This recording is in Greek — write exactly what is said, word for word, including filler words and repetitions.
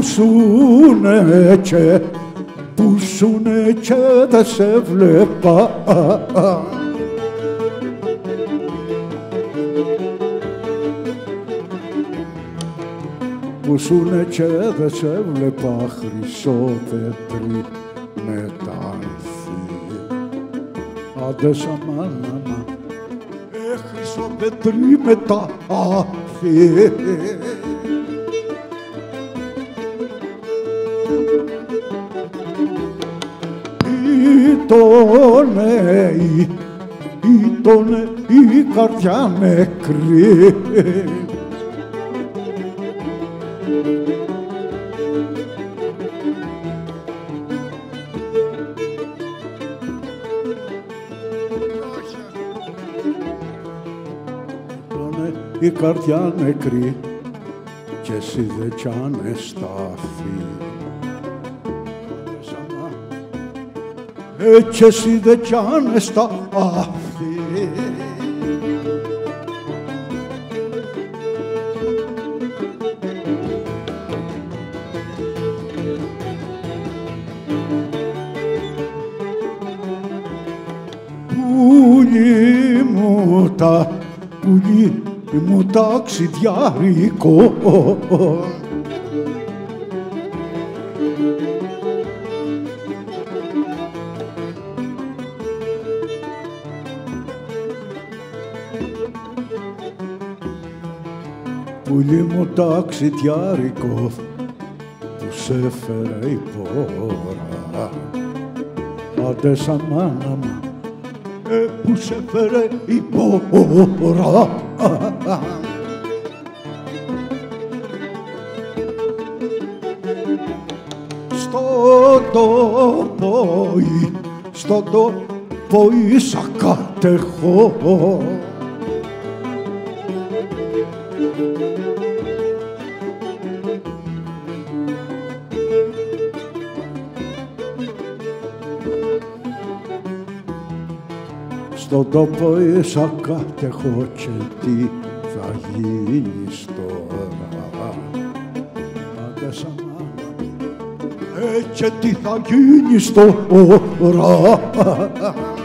πούσουνε και, πούσουνε και δεν σε βλέπα. Πούσουνε και δεν σε βλέπα, χρυσόπετρι με τα ανθή. Άντε σαμάναμα, ε, χρυσόπετρι με τα ανθή. Ήτονε, ήτονε η καρδιά νεκρή. Η καρδιά νεκρή κι εσύ δε κι ανεστάθη. Ε, κι εσύ δε κι ανεστάθη. Πουλί μου τα, πουλί μου ταξιδιάρικο. Πουλί μου ταξιδιάρικο που σε έφερε η πόρα. Άντε σαν μάνα μου, ε, που σε έφερε η πόρα. Στον τόπο, στον τόπο ίσα κατεχώ. Στον τόπο ίσα κατεχώ και τι θα γίνεις τώρα. Άντε σαν μάνα, ε, και τι θα γίνεις τώρα.